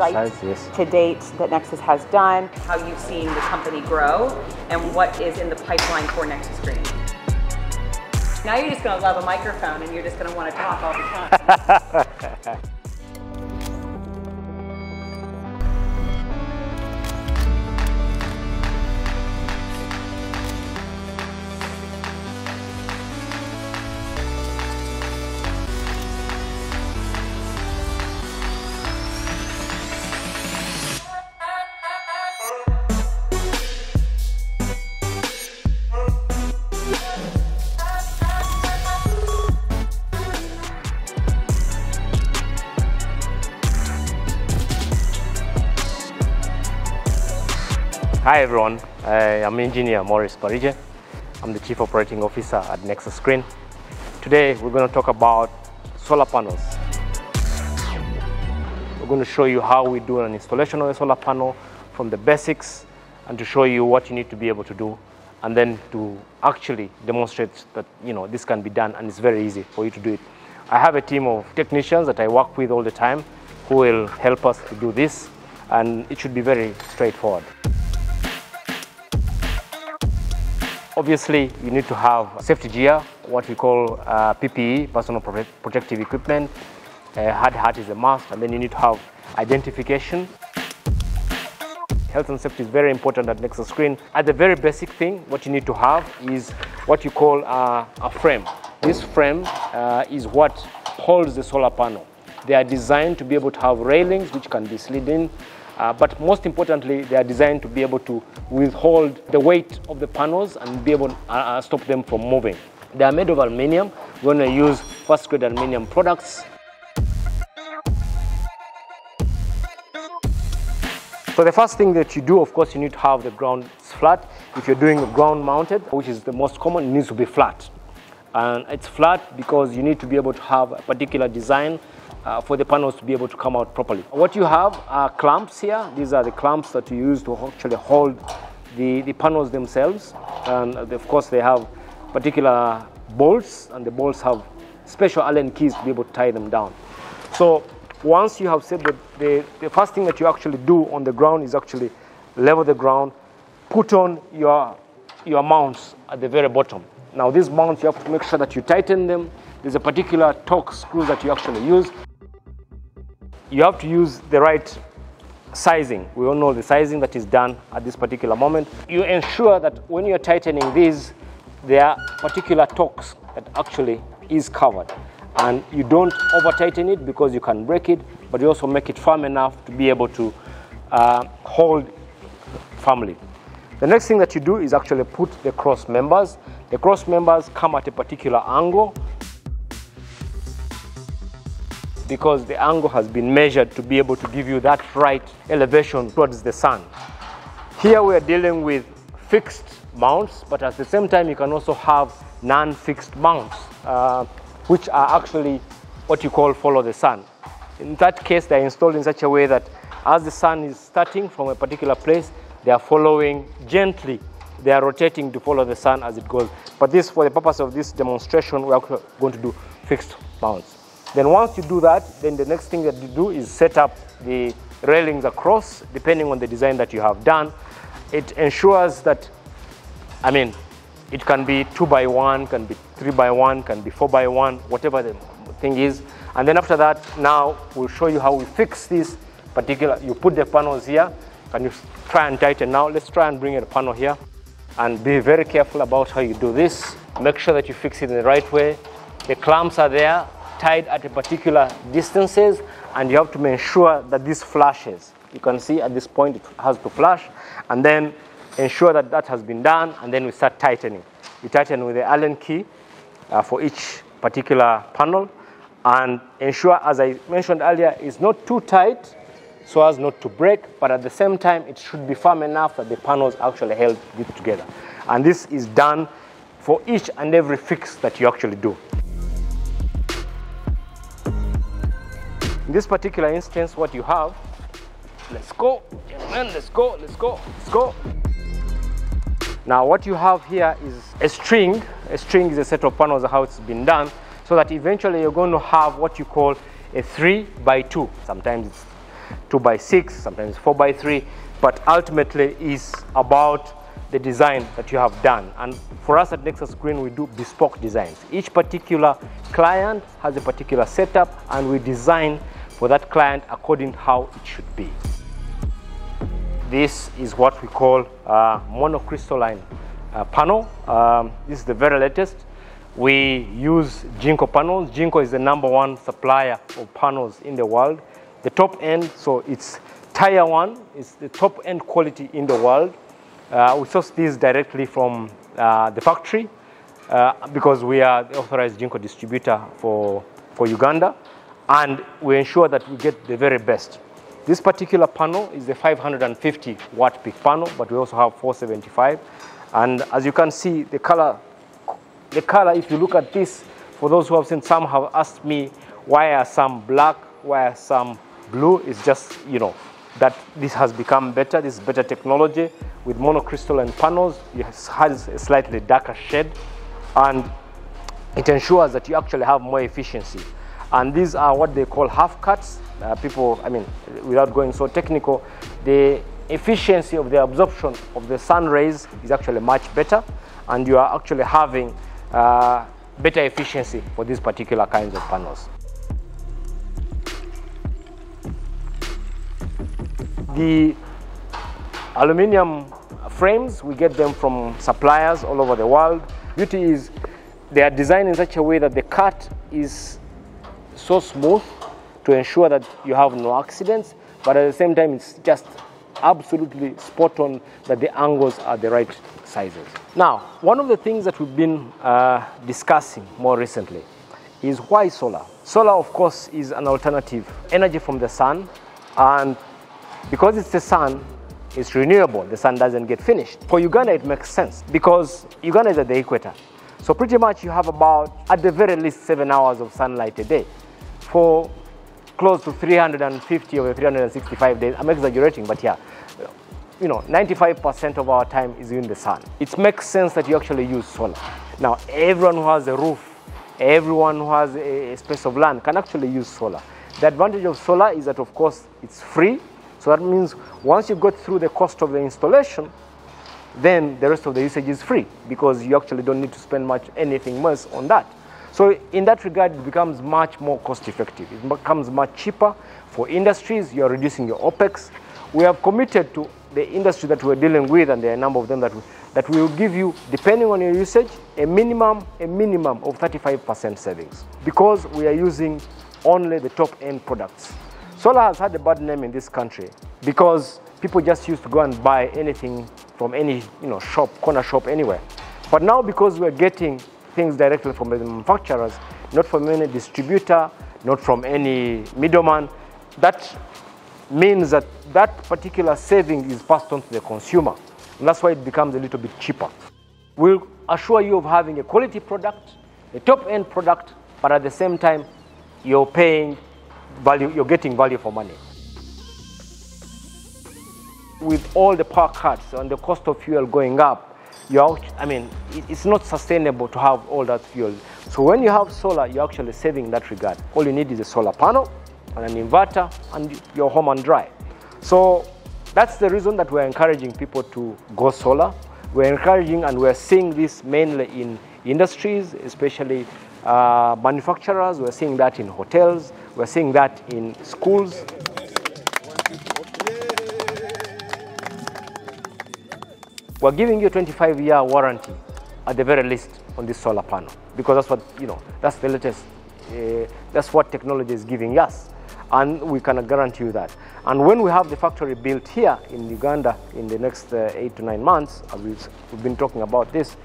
sites to date that Nexus has done, how you've seen the company grow, and what is in the pipeline for Nexus Green. Now you're just going to love a microphone and you're just going to want to talk all the time. Hi everyone, I'm Engineer Maurice Parige. I'm the Chief Operating Officer at Nexus Green. Today we're going to talk about solar panels. We're going to show you how we do an installation of a solar panel from the basics, and to show you what you need to be able to do, and then to actually demonstrate that this can be done and it's very easy for you to do it. I have a team of technicians that I work with all the time who will help us to do this, and it should be very straightforward. Obviously, you need to have safety gear, what we call PPE, personal protective equipment. Hard hat is a must, and then you need to have identification. Health and safety is very important at Nexus Green. At the very basic thing, what you need to have is what you call a frame. This frame is what holds the solar panel. They are designed to be able to have railings which can be slid in. But most importantly, they are designed to be able to withhold the weight of the panels and be able to stop them from moving. They are made of aluminium. We're going to use first grade aluminium products. So the first thing that you do, of course, you need to have the ground flat. If you're doing ground mounted, which is the most common, it needs to be flat. And it's flat because you need to be able to have a particular design for the panels to be able to come out properly. What you have are clamps here. These are the clamps that you use to actually hold the panels themselves. And of course they have particular bolts, and the bolts have special Allen keys to be able to tie them down. So once you have said that, the first thing that you actually do on the ground is actually level the ground, put on your mounts at the very bottom. Now these mounts, you have to make sure that you tighten them. There's a particular torque screw that you actually use. You have to use the right sizing. We all know the sizing that is done at this particular moment. You ensure that when you're tightening these, there are particular torques that actually is covered. And you don't over tighten it because you can break it, but you also make it firm enough to be able to hold firmly. The next thing that you do is actually put the cross members. The cross members come at a particular angle, because the angle has been measured to be able to give you that right elevation towards the sun. Here we are dealing with fixed mounts, but at the same time you can also have non-fixed mounts, which are actually what you call follow the sun. In that case, they are installed in such a way that as the sun is starting from a particular place, they are following gently. They are rotating to follow the sun as it goes. But this, for the purpose of this demonstration, we are going to do fixed mounts. Then once you do that, then the next thing that you do is set up the railings across, depending on the design that you have done. It ensures that, I mean, it can be 2x1, can be 3x1, can be 4x1, whatever the thing is. And then after that, now we'll show you how we fix this particular. You put the panels here, and you try and tighten. Now let's try and bring in a panel here, and be very careful about how you do this. Make sure that you fix it in the right way. The clamps are there, tied at a particular distances, and you have to make sure that this flashes. You can see at this point it has to flash, and then ensure that that has been done, and then we start tightening. We tighten with the Allen key for each particular panel, and ensure, as I mentioned earlier, it's not too tight so as not to break, but at the same time it should be firm enough that the panels actually held it together. And this is done for each and every fix that you actually do. In this particular instance, what you have, let's go, gentlemen, let's go, let's go, let's go. Now what you have here is a string. A string is a set of panels, how it's been done, so that eventually you're going to have what you call a 3x2. Sometimes it's 2x6, sometimes 4x3, but ultimately is about the design that you have done. And for us at Nexus Green, we do bespoke designs. Each particular client has a particular setup, and we design for that client according to how it should be. This is what we call monocrystalline panel. This is the very latest. We use Jinko panels. Jinko is the #1 supplier of panels in the world. The top end, so it's tier one, it's the top end quality in the world. We source these directly from the factory because we are the authorized Jinko distributor for Uganda, and we ensure that we get the very best. This particular panel is the 550 watt peak panel, but we also have 475. And as you can see, the color, if you look at this, for those who have seen, some have asked me, why are some black, why are some blue? It's just, you know, that this has become better. This is better technology. With monocrystalline panels, it has a slightly darker shade, and it ensures that you actually have more efficiency. And these are what they call half cuts. People, I mean, without going so technical, the efficiency of the absorption of the sun rays is actually much better, and you are actually having better efficiency for these particular kinds of panels. The aluminium frames, we get them from suppliers all over the world. Beauty is they are designed in such a way that the cut is so smooth to ensure that you have no accidents, but at the same time it's just absolutely spot on that the angles are the right sizes. Now, one of the things that we've been discussing more recently is why solar. Solar, of course, is an alternative energy from the sun, and because it's the sun, it's renewable. The sun doesn't get finished. For Uganda, it makes sense because Uganda is at the equator. So pretty much you have about, at the very least, 7 hours of sunlight a day for close to 350 or 365 days. I'm exaggerating, but yeah, you know, 95% of our time is in the sun. It makes sense that you actually use solar. Now, everyone who has a roof, everyone who has a space of land can actually use solar. The advantage of solar is that, of course, it's free. So that means once you go through the cost of the installation, then the rest of the usage is free because you actually don't need to spend much anything else on that. So in that regard, it becomes much more cost effective. It becomes much cheaper for industries. You're reducing your OpEx. We have committed to the industry that we're dealing with, and there are a number of them that will give you, depending on your usage, a minimum of 35% savings because we are using only the top-end products. Solar has had a bad name in this country because people just used to go and buy anything from any, you know, shop, corner shop, anywhere. But now, because we're getting things directly from the manufacturers, not from any distributor, not from any middleman, that means that that particular saving is passed on to the consumer. And that's why it becomes a little bit cheaper. We'll assure you of having a quality product, a top-end product, but at the same time, you're paying value, you're getting value for money. With all the power cuts and the cost of fuel going up, I mean, it's not sustainable to have all that fuel. So when you have solar, you're actually saving in that regard. All you need is a solar panel and an inverter, and you're home and dry. So that's the reason that we're encouraging people to go solar. We're encouraging, and we're seeing this mainly in industries, especially manufacturers. We're seeing that in hotels, we're seeing that in schools. We're giving you a 25-year warranty at the very least on this solar panel because that's what, you know, that's the latest, that's what technology is giving us, and we can guarantee you that. And when we have the factory built here in Uganda in the next 8 to 9 months, as we've been talking about this,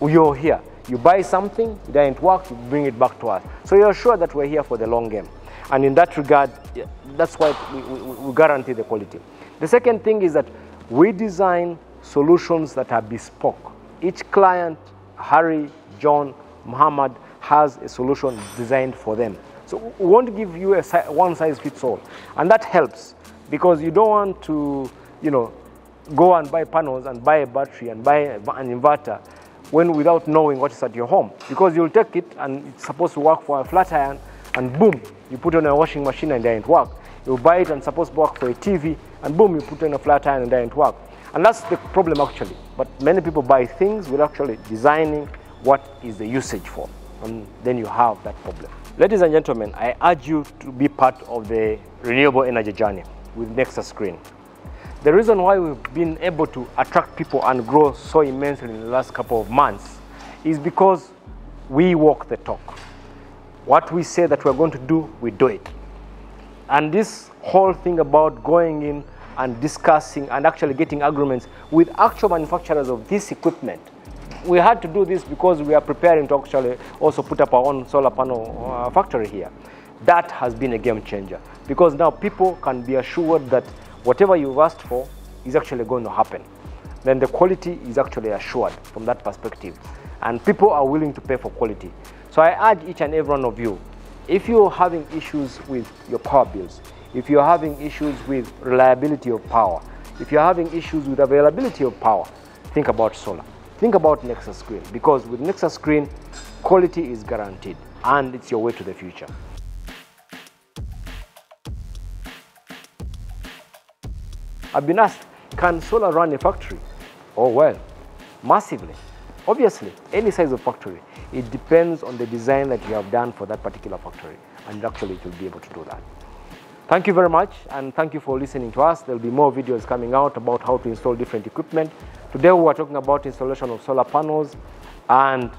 you're here. You buy something, it doesn't work, you bring it back to us. So you're sure that we're here for the long game. And in that regard, that's why we guarantee the quality. The second thing is that we design solutions that are bespoke. Each client, Harry, John, Muhammad, has a solution designed for them. So we won't give you a one size fits all. And that helps because you don't want to, you know, go and buy panels and buy a battery and buy an inverter when without knowing what is at your home, because you'll take it and it's supposed to work for a flat iron, and boom, you put on a washing machine and it doesn't work. you buy it and suppose work for a TV, and boom, you put in a flat iron and it won't work. And that's the problem actually. But many people buy things without actually designing what is the usage for, and then you have that problem. Ladies and gentlemen, I urge you to be part of the renewable energy journey with Nexus Green. The reason why we've been able to attract people and grow so immensely in the last couple of months is because we walk the talk. What we say that we're going to do, we do it. And this whole thing about going in and discussing and actually getting agreements with actual manufacturers of this equipment, we had to do this because we are preparing to actually also put up our own solar panel factory here. That has been a game changer, because now people can be assured that whatever you've asked for is actually going to happen. Then the quality is actually assured from that perspective, and people are willing to pay for quality. So I urge each and every one of you, if you're having issues with your power bills, if you're having issues with reliability of power, if you're having issues with availability of power, think about solar. Think about Nexus Green, because with Nexus Green, quality is guaranteed and it's your way to the future. I've been asked, can solar run a factory? Oh well, massively. Obviously, any size of factory. It depends on the design that you have done for that particular factory, and actually it will be able to do that. Thank you very much, and thank you for listening to us. There will be more videos coming out about how to install different equipment. Today we are talking about installation of solar panels, and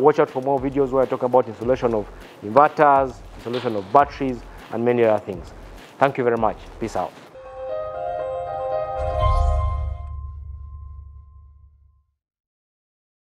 watch out for more videos where I talk about installation of inverters, installation of batteries, and many other things. Thank you very much. Peace out.